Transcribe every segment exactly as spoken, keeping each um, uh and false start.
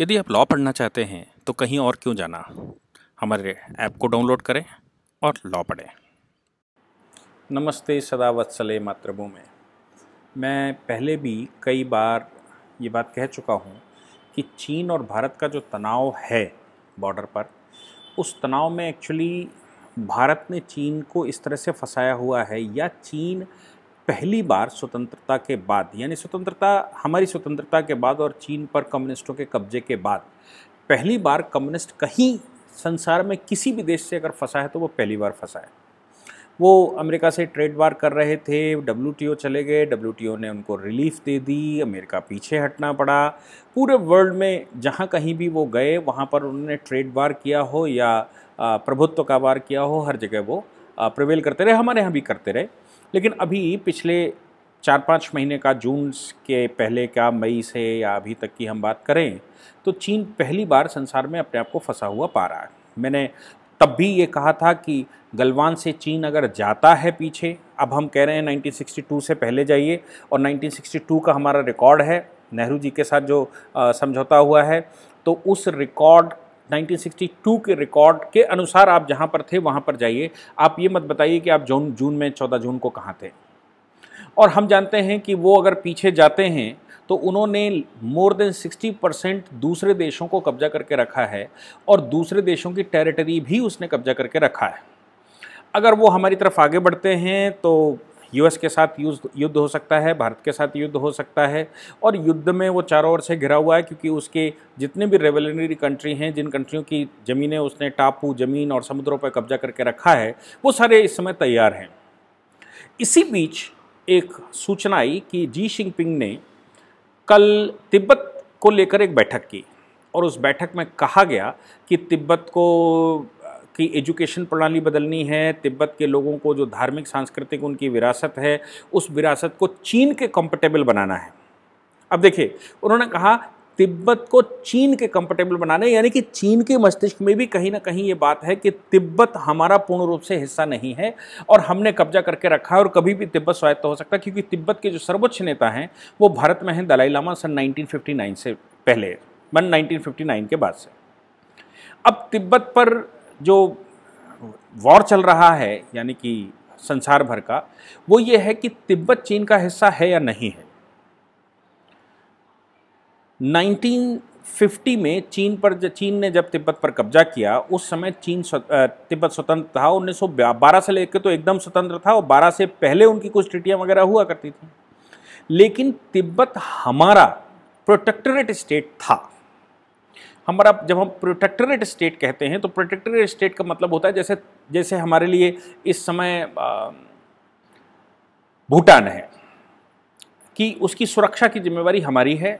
यदि आप लॉ पढ़ना चाहते हैं तो कहीं और क्यों जाना, हमारे ऐप को डाउनलोड करें और लॉ पढ़ें। नमस्ते सदा वत्सले मातृभूमि। मैं पहले भी कई बार ये बात कह चुका हूँ कि चीन और भारत का जो तनाव है बॉर्डर पर, उस तनाव में एक्चुअली भारत ने चीन को इस तरह से फंसाया हुआ है, या चीन पहली बार स्वतंत्रता के बाद, यानी स्वतंत्रता हमारी स्वतंत्रता के बाद और चीन पर कम्युनिस्टों के कब्जे के बाद पहली बार कम्युनिस्ट कहीं संसार में किसी भी देश से अगर फंसा है तो वो पहली बार फंसा है। वो अमेरिका से ट्रेड वार कर रहे थे, डब्ल्यू टी ओ चले गए, डब्ल्यू टी ओ ने उनको रिलीफ दे दी, अमेरिका पीछे हटना पड़ा। पूरे वर्ल्ड में जहाँ कहीं भी वो गए वहाँ पर उन्होंने ट्रेड वार किया हो या प्रभुत्व का वार किया हो, हर जगह वो प्रिवेल करते रहे, हमारे यहाँ भी करते रहे। लेकिन अभी पिछले चार पाँच महीने का, जून के पहले का, मई से या अभी तक की हम बात करें तो चीन पहली बार संसार में अपने आप को फंसा हुआ पा रहा है। मैंने तब भी ये कहा था कि गलवान से चीन अगर जाता है पीछे, अब हम कह रहे हैं नाइनटीन सिक्सटी टू से पहले जाइए, और नाइनटीन सिक्सटी टू का हमारा रिकॉर्ड है, नेहरू जी के साथ जो समझौता हुआ है, तो उस रिकॉर्ड नाइनटीन सिक्सटी टू के रिकॉर्ड के अनुसार आप जहाँ पर थे वहाँ पर जाइए। आप ये मत बताइए कि आप जून जून में चौदह जून को कहाँ थे। और हम जानते हैं कि वो अगर पीछे जाते हैं तो उन्होंने मोर देन सिक्सटी परसेंट दूसरे देशों को कब्जा करके रखा है, और दूसरे देशों की टेरिटरी भी उसने कब्जा करके रखा है। अगर वो हमारी तरफ आगे बढ़ते हैं तो यू एस के साथ युद्ध हो सकता है, भारत के साथ युद्ध हो सकता है, और युद्ध में वो चारों ओर से घिरा हुआ है, क्योंकि उसके जितने भी रेवलनरी कंट्री हैं, जिन कंट्रियों की ज़मीनें उसने टापू ज़मीन और समुद्रों पर कब्जा करके रखा है, वो सारे इस समय तैयार हैं। इसी बीच एक सूचना आई कि शी जिनपिंग ने कल तिब्बत को लेकर एक बैठक की, और उस बैठक में कहा गया कि तिब्बत को की एजुकेशन प्रणाली बदलनी है, तिब्बत के लोगों को जो धार्मिक सांस्कृतिक उनकी विरासत है उस विरासत को चीन के कंपेटेबल बनाना है। अब देखिए, उन्होंने कहा तिब्बत को चीन के कंपेटेबल बनाना है, यानी कि चीन के मस्तिष्क में भी कहीं ना कहीं ये बात है कि तिब्बत हमारा पूर्ण रूप से हिस्सा नहीं है और हमने कब्जा करके रखा है, और कभी भी तिब्बत स्वायत्त हो सकता है, क्योंकि तिब्बत के जो सर्वोच्च नेता हैं वो भारत में हैं दलाई लामा सन नाइनटीन फिफ्टी नाइन से पहले, सन नाइनटीन फिफ्टी नाइन के बाद से। अब तिब्बत पर जो वॉर चल रहा है, यानी कि संसार भर का, वो ये है कि तिब्बत चीन का हिस्सा है या नहीं है। नाइनटीन फिफ्टी में चीन पर चीन ने जब तिब्बत पर कब्जा किया, उस समय चीन तिब्बत स्वतंत्र था। उन्नीस सौ बारह से लेकर तो एकदम स्वतंत्र था, और बारह से पहले उनकी कुछ ट्रीटियाँ वगैरह हुआ करती थी, लेकिन तिब्बत हमारा प्रोटेक्टोरेट स्टेट था। हमारा जब हम प्रोटेक्टोरेट स्टेट कहते हैं तो प्रोटेक्टोरेट स्टेट का मतलब होता है जैसे जैसे हमारे लिए इस समय भूटान है कि उसकी सुरक्षा की जिम्मेवारी हमारी है,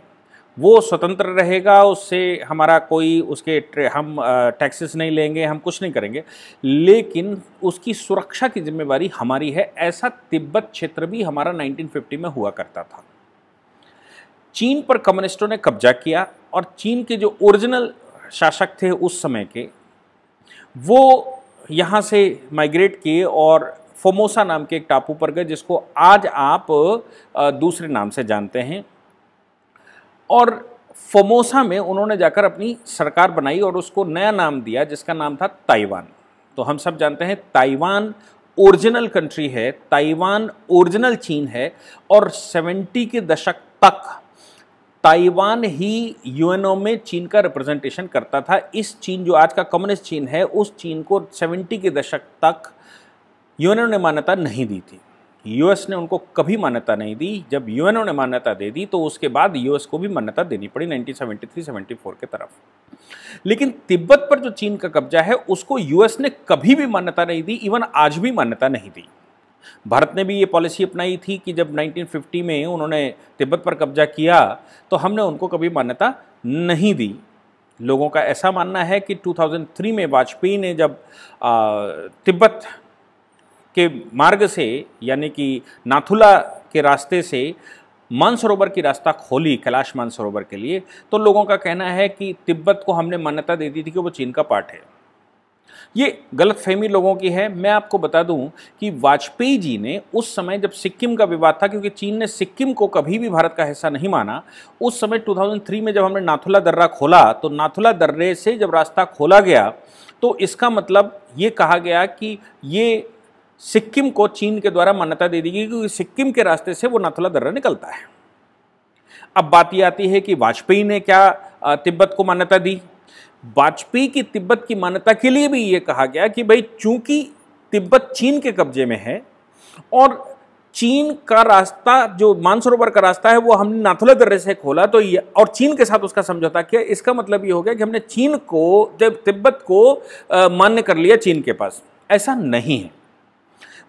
वो स्वतंत्र रहेगा, उससे हमारा कोई उसके हम टैक्सेस नहीं लेंगे, हम कुछ नहीं करेंगे, लेकिन उसकी सुरक्षा की जिम्मेवारी हमारी है। ऐसा तिब्बत क्षेत्र भी हमारा नाइनटीन फिफ्टी में हुआ करता था। चीन पर कम्युनिस्टों ने कब्जा किया, और चीन के जो ओरिजिनल शासक थे उस समय के, वो यहाँ से माइग्रेट किए और फोमोसा नाम के एक टापू पर गए, जिसको आज आप दूसरे नाम से जानते हैं। और फोमोसा में उन्होंने जाकर अपनी सरकार बनाई और उसको नया नाम दिया, जिसका नाम था ताइवान। तो हम सब जानते हैं ताइवान ओरिजिनल कंट्री है, ताइवान ओरिजिनल चीन है, और सत्तर के दशक तक ताइवान ही यू एन ओ में चीन का रिप्रेजेंटेशन करता था। इस चीन जो आज का कम्युनिस्ट चीन है, उस चीन को सत्तर के दशक तक यू एन ओ ने मान्यता नहीं दी थी, यू एस ने उनको कभी मान्यता नहीं दी। जब यू एन ओ ने मान्यता दे दी तो उसके बाद यू एस को भी मान्यता देनी पड़ी nineteen seventy three seventy four के तरफ। लेकिन तिब्बत पर जो चीन का कब्जा है उसको यू एस ने कभी भी मान्यता नहीं दी, इवन आज भी मान्यता नहीं दी। भारत ने भी ये पॉलिसी अपनाई थी कि जब नाइनटीन फिफ्टी में उन्होंने तिब्बत पर कब्जा किया तो हमने उनको कभी मान्यता नहीं दी। लोगों का ऐसा मानना है कि टू थाउजेंड थ्री में वाजपेयी ने जब तिब्बत के मार्ग से, यानी कि नाथुला के रास्ते से मानसरोवर की रास्ता खोली कैलाश मानसरोवर के लिए, तो लोगों का कहना है कि तिब्बत को हमने मान्यता दे दी थी कि वो चीन का पार्ट है। ये गलतफहमी लोगों की है। मैं आपको बता दूं कि वाजपेयी जी ने उस समय जब सिक्किम का विवाद था, क्योंकि चीन ने सिक्किम को कभी भी भारत का हिस्सा नहीं माना, उस समय दो हज़ार तीन में जब हमने नाथुला दर्रा खोला, तो नाथुला दर्रे से जब रास्ता खोला गया तो इसका मतलब ये कहा गया कि ये सिक्किम को चीन के द्वारा मान्यता दे दी गई, क्योंकि सिक्किम के रास्ते से वो नाथुला दर्रा निकलता है। अब बात यह आती है कि वाजपेयी ने क्या तिब्बत को मान्यता दी। वाजपेयी की तिब्बत की मान्यता के लिए भी ये कहा गया कि भाई चूंकि तिब्बत चीन के कब्जे में है और चीन का रास्ता जो मानसरोवर का रास्ता है वो हमने नाथुला दर्रे से खोला, तो ये और चीन के साथ उसका समझौता किया, इसका मतलब ये हो गया कि हमने चीन को जब तिब्बत को मान्य कर लिया चीन के पास, ऐसा नहीं है।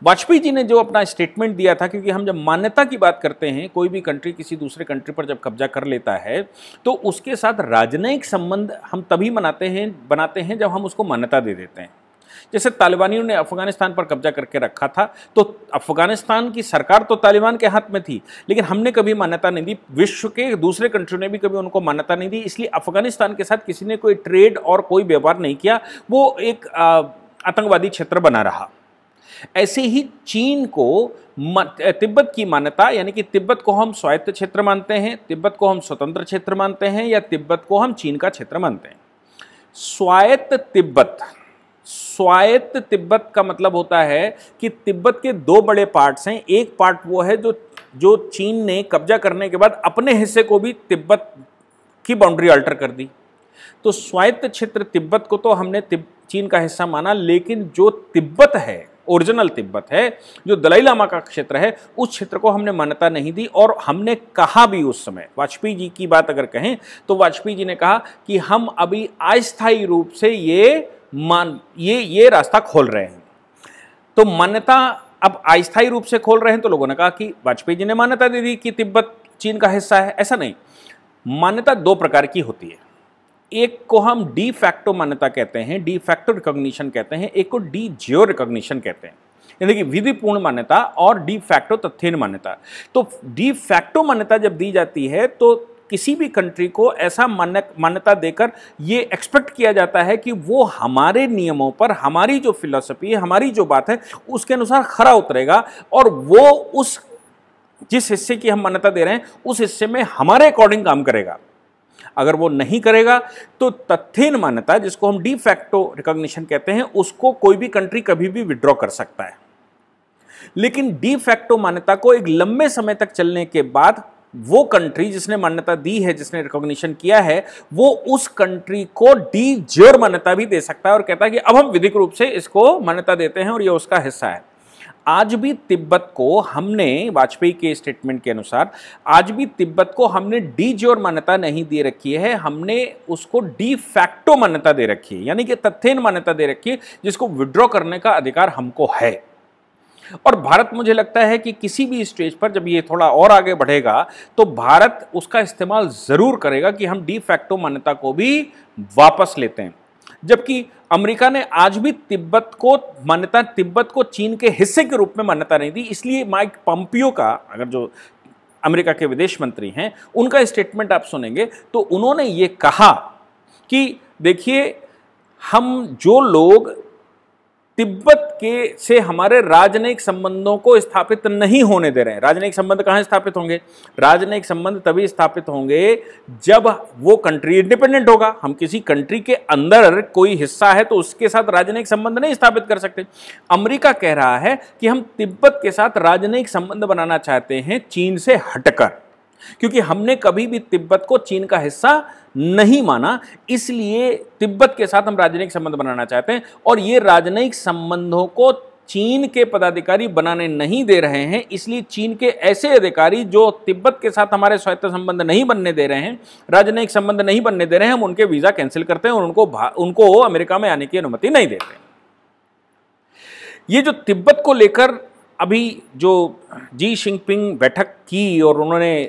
वाजपेयी जी ने जो अपना स्टेटमेंट दिया था, क्योंकि हम जब मान्यता की बात करते हैं, कोई भी कंट्री किसी दूसरे कंट्री पर जब कब्जा कर लेता है तो उसके साथ राजनयिक संबंध हम तभी बनाते हैं बनाते हैं जब हम उसको मान्यता दे देते हैं। जैसे तालिबानियों ने अफगानिस्तान पर कब्जा करके रखा था, तो अफगानिस्तान की सरकार तो तालिबान के हाथ में थी, लेकिन हमने कभी मान्यता नहीं दी, विश्व के दूसरे कंट्री ने भी कभी उनको मान्यता नहीं दी, इसलिए अफगानिस्तान के साथ किसी ने कोई ट्रेड और कोई व्यापार नहीं किया, वो एक आतंकवादी क्षेत्र बना रहा। ऐसे ही चीन को तिब्बत की मान्यता, यानी कि तिब्बत को हम स्वायत्त क्षेत्र मानते हैं, तिब्बत को हम स्वतंत्र क्षेत्र मानते हैं, या तिब्बत को हम चीन का क्षेत्र मानते हैं। स्वायत्त तिब्बत, स्वायत्त तिब्बत का मतलब होता है कि तिब्बत के दो बड़े पार्ट्स हैं। एक पार्ट वो है जो जो चीन ने कब्जा करने के बाद अपने हिस्से को भी तिब्बत की बाउंड्री अल्टर कर दी, तो स्वायत्त क्षेत्र तिब्बत को तो हमने चीन का हिस्सा माना, लेकिन जो तिब्बत है, ओरिजिनल तिब्बत है, जो दलाई लामा का क्षेत्र है, उस क्षेत्र को हमने मान्यता नहीं दी। और हमने कहा भी उस समय, वाजपेयी जी की बात अगर कहें तो वाजपेयी जी ने कहा कि हम अभी अस्थायी रूप से ये मान ये ये रास्ता खोल रहे हैं। तो मान्यता अब अस्थायी रूप से खोल रहे हैं, तो लोगों ने कहा कि वाजपेयी जी ने मान्यता दे दी कि तिब्बत चीन का हिस्सा है। ऐसा नहीं, मान्यता दो प्रकार की होती है। एक को हम डी फैक्टो मान्यता कहते हैं, डी फैक्टो रिकॉग्निशन कहते हैं, एक को डी ज्योर रिकॉग्निशन कहते हैं, यानी कि विधिपूर्ण मान्यता और डी फैक्टो तथ्यहीन मान्यता। तो डी फैक्टो मान्यता जब दी जाती है तो किसी भी कंट्री को ऐसा मान्यता देकर ये एक्सपेक्ट किया जाता है कि वो हमारे नियमों पर, हमारी जो फिलॉसफी है, हमारी जो बात है, उसके अनुसार खरा उतरेगा और वो उस जिस हिस्से की हम मान्यता दे रहे हैं उस हिस्से में हमारे अकॉर्डिंग काम करेगा। अगर वो नहीं करेगा तो तथ्यहीन मान्यता, जिसको हम डी फैक्टो रिकॉग्निशन कहते हैं, उसको कोई भी कंट्री कभी भी विड्रॉ कर सकता है। लेकिन डी फैक्टो मान्यता को एक लंबे समय तक चलने के बाद वो कंट्री जिसने मान्यता दी है, जिसने रिकॉग्निशन किया है, वो उस कंट्री को डी ज्योर मान्यता भी दे सकता है और कहता है कि अब हम विधिक रूप से इसको मान्यता देते हैं और यह उसका हिस्सा है। आज भी तिब्बत को हमने, वाजपेयी के स्टेटमेंट के अनुसार, आज भी तिब्बत को हमने डी ज्योर मान्यता नहीं दे रखी है, हमने उसको डी फैक्टो मान्यता दे रखी है, यानी कि तथ्यहीन मान्यता दे रखी है, जिसको विड्रॉ करने का अधिकार हमको है। और भारत, मुझे लगता है कि किसी भी स्टेज पर जब ये थोड़ा और आगे बढ़ेगा तो भारत उसका इस्तेमाल ज़रूर करेगा कि हम डी फैक्टो मान्यता को भी वापस लेते हैं। जबकि अमेरिका ने आज भी तिब्बत को मान्यता तिब्बत को चीन के हिस्से के रूप में मान्यता नहीं दी, इसलिए माइक पंपियो का, अगर जो अमेरिका के विदेश मंत्री हैं, उनका स्टेटमेंट आप सुनेंगे तो उन्होंने ये कहा कि देखिए, हम जो लोग तिब्बत के से हमारे राजनयिक संबंधों को स्थापित नहीं होने दे रहे हैं। राजनयिक संबंध कहाँ स्थापित होंगे? राजनयिक संबंध तभी स्थापित होंगे जब वो कंट्री इंडिपेंडेंट होगा। हम किसी कंट्री के अंदर कोई हिस्सा है तो उसके साथ राजनयिक संबंध नहीं स्थापित कर सकते। अमेरिका कह रहा है कि हम तिब्बत के साथ राजनयिक संबंध बनाना चाहते हैं चीन से हटकर, क्योंकि हमने कभी भी तिब्बत को चीन का हिस्सा नहीं माना, इसलिए तिब्बत के साथ हम राजनयिक संबंध बनाना चाहते हैं। और ये राजनयिक संबंधों को चीन के पदाधिकारी बनाने नहीं दे रहे हैं, इसलिए चीन के ऐसे अधिकारी जो तिब्बत के साथ हमारे स्वायत्त संबंध नहीं बनने दे रहे हैं, राजनयिक संबंध नहीं बनने दे रहे हैं, हम उनके वीज़ा कैंसिल करते हैं और उनको उनको अमेरिका में आने की अनुमति नहीं देते। ये जो तिब्बत को लेकर अभी जो शी जिनपिंग बैठक की और उन्होंने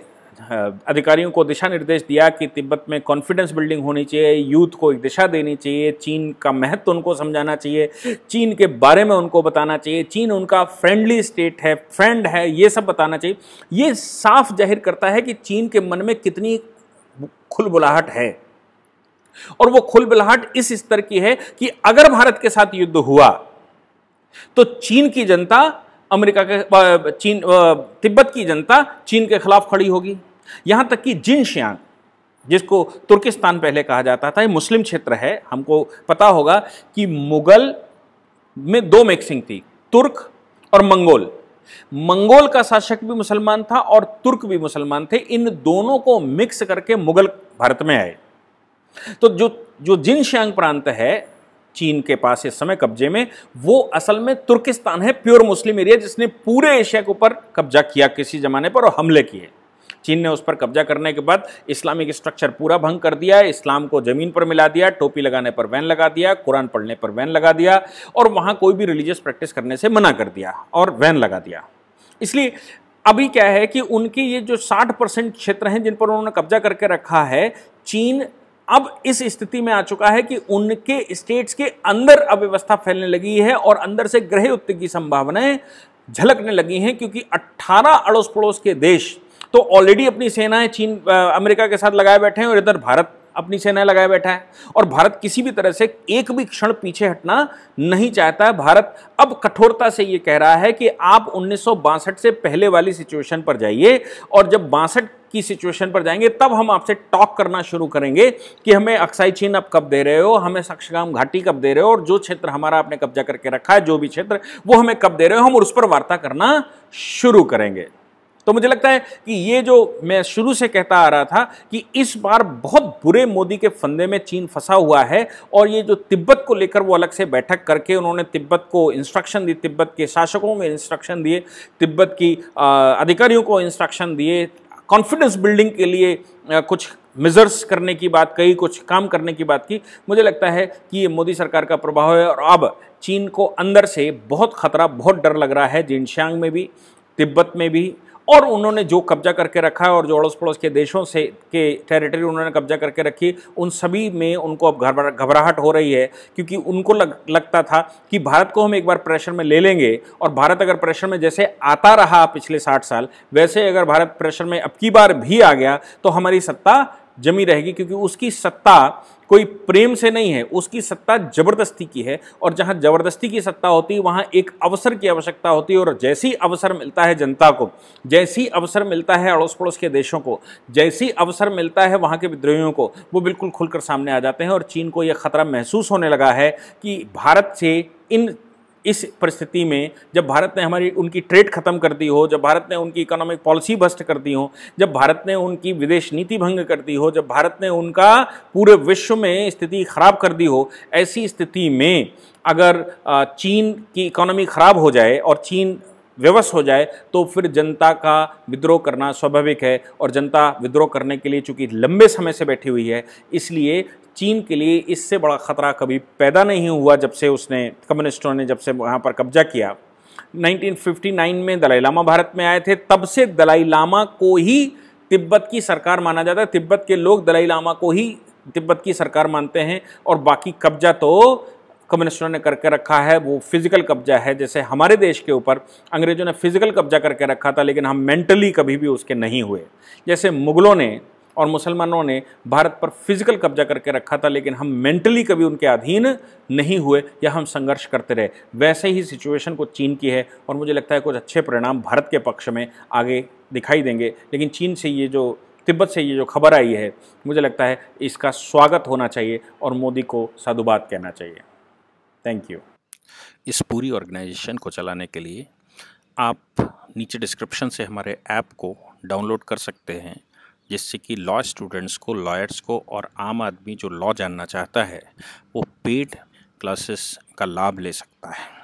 अधिकारियों को दिशा निर्देश दिया कि तिब्बत में कॉन्फिडेंस बिल्डिंग होनी चाहिए, यूथ को एक दिशा देनी चाहिए, चीन का महत्व उनको समझाना चाहिए, चीन के बारे में उनको बताना चाहिए, चीन उनका फ्रेंडली स्टेट है, फ्रेंड है, ये सब बताना चाहिए। ये साफ जाहिर करता है कि चीन के मन में कितनी खुलबुलाहट है। और वो खुलबुलाहट इस स्तर की है कि अगर भारत के साथ युद्ध हुआ तो चीन की जनता अमेरिका के चीन तिब्बत की जनता चीन के खिलाफ खड़ी होगी। यहां तक कि जिनशियांग, जिसको तुर्किस्तान पहले कहा जाता था, ये मुस्लिम क्षेत्र है। हमको पता होगा कि मुगल में दो मिक्सिंग थी, तुर्क और मंगोल। मंगोल का शासक भी मुसलमान था और तुर्क भी मुसलमान थे। इन दोनों को मिक्स करके मुगल भारत में आए। तो जो जो जिनशियांग प्रांत है चीन के पास इस समय कब्जे में, वो असल में तुर्किस्तान है, प्योर मुस्लिम एरिया, जिसने पूरे एशिया के ऊपर कब्जा किया किसी जमाने पर और हमले किए। चीन ने उस पर कब्जा करने के बाद इस्लामिक स्ट्रक्चर पूरा भंग कर दिया, इस्लाम को जमीन पर मिला दिया, टोपी लगाने पर बैन लगा दिया, कुरान पढ़ने पर बैन लगा दिया और वहाँ कोई भी रिलीजियस प्रैक्टिस करने से मना कर दिया और बैन लगा दिया। इसलिए अभी क्या है कि उनकी ये जो साठ परसेंट क्षेत्र हैं जिन पर उन्होंने कब्जा करके रखा है, चीन अब इस स्थिति में आ चुका है कि उनके स्टेट्स के अंदर अव्यवस्था फैलने लगी है और अंदर से गृह युद्ध की संभावनाएं झलकने लगी हैं, क्योंकि अट्ठारह अड़ोस पड़ोस के देश तो ऑलरेडी अपनी सेनाएं चीन अमेरिका के साथ लगाए बैठे हैं और इधर भारत अपनी सेनाएं लगाए बैठा है और भारत किसी भी तरह से एक भी क्षण पीछे हटना नहीं चाहता है। भारत अब कठोरता से ये कह रहा है कि आप उन्नीस सौ बासठ से पहले वाली सिचुएशन पर जाइए और जब बासठ की सिचुएशन पर जाएंगे तब हम आपसे टॉक करना शुरू करेंगे कि हमें अक्साई चीन आप कब दे रहे हो, हमें सक्षगाम घाटी कब दे रहे हो और जो क्षेत्र हमारा आपने कब्जा करके रखा है, जो भी क्षेत्र, वो हमें कब दे रहे हो, हम उस पर वार्ता करना शुरू करेंगे। तो मुझे लगता है कि ये जो मैं शुरू से कहता आ रहा था कि इस बार बहुत बुरे मोदी के फंदे में चीन फंसा हुआ है और ये जो तिब्बत को लेकर वो अलग से बैठक करके उन्होंने तिब्बत को इंस्ट्रक्शन दी, तिब्बत के शासकों में इंस्ट्रक्शन दिए, तिब्बत की अधिकारियों को इंस्ट्रक्शन दिए, कॉन्फिडेंस बिल्डिंग के लिए कुछ मेजर्स करने की बात कही, कुछ काम करने की बात की। मुझे लगता है कि ये मोदी सरकार का प्रभाव है और अब चीन को अंदर से बहुत खतरा, बहुत डर लग रहा है, जिनशियांग में भी, तिब्बत में भी, और उन्होंने जो कब्जा करके रखा है और जो अड़ोस पड़ोस के देशों से के टेरिटरी उन्होंने कब्जा करके रखी, उन सभी में उनको अब घबराहट हो रही है, क्योंकि उनको लग, लगता था कि भारत को हम एक बार प्रेशर में ले लेंगे और भारत अगर प्रेशर में जैसे आता रहा पिछले साठ साल, वैसे अगर भारत प्रेशर में अब की बार भी आ गया तो हमारी सत्ता जमी रहेगी, क्योंकि उसकी सत्ता कोई प्रेम से नहीं है, उसकी सत्ता जबरदस्ती की है और जहां जबरदस्ती की सत्ता होती है वहां एक अवसर की आवश्यकता होती है और जैसी अवसर मिलता है जनता को, जैसी अवसर मिलता है अड़ोस पड़ोस के देशों को, जैसी अवसर मिलता है वहां के विद्रोहियों को, वो बिल्कुल खुलकर सामने आ जाते हैं। और चीन को यह खतरा महसूस होने लगा है कि भारत से इन इस परिस्थिति में, जब भारत ने हमारी उनकी ट्रेड खत्म कर दी हो, जब भारत ने उनकी इकोनॉमिक पॉलिसी भ्रष्ट कर दी हो, जब भारत ने उनकी विदेश नीति भंग कर दी हो, जब भारत ने उनका पूरे विश्व में स्थिति खराब कर दी हो, ऐसी स्थिति में अगर चीन की इकोनॉमी खराब हो जाए और चीन विवश हो जाए तो फिर जनता का विद्रोह करना स्वाभाविक है और जनता विद्रोह करने के लिए चूंकि लंबे समय से बैठी हुई है, इसलिए चीन के लिए इससे बड़ा खतरा कभी पैदा नहीं हुआ जब से उसने कम्युनिस्टों ने जब से वहाँ पर कब्जा किया। उन्नीस सौ उनसठ में दलाई लामा भारत में आए थे, तब से दलाई लामा को ही तिब्बत की सरकार माना जाता है, तिब्बत के लोग दलाई लामा को ही तिब्बत की सरकार मानते हैं और बाकी कब्जा तो कम्युनिस्टों ने करके रखा है, वो फिजिकल कब्जा है। जैसे हमारे देश के ऊपर अंग्रेजों ने फिजिकल कब्जा करके रखा था लेकिन हम मेंटली कभी भी उसके नहीं हुए, जैसे मुगलों ने और मुसलमानों ने भारत पर फिजिकल कब्जा करके रखा था लेकिन हम मेंटली कभी उनके अधीन नहीं हुए या हम संघर्ष करते रहे, वैसे ही सिचुएशन को चीन की है और मुझे लगता है कुछ अच्छे परिणाम भारत के पक्ष में आगे दिखाई देंगे। लेकिन चीन से ये जो तिब्बत से ये जो खबर आई है, मुझे लगता है इसका स्वागत होना चाहिए और मोदी को साधुवाद कहना चाहिए। Thank you. इस पूरी ऑर्गेनाइजेशन को चलाने के लिए आप नीचे डिस्क्रिप्शन से हमारे ऐप को डाउनलोड कर सकते हैं, जिससे कि लॉ स्टूडेंट्स को, लॉयर्स को और आम आदमी जो लॉ जानना चाहता है वो पेड क्लासेस का लाभ ले सकता है।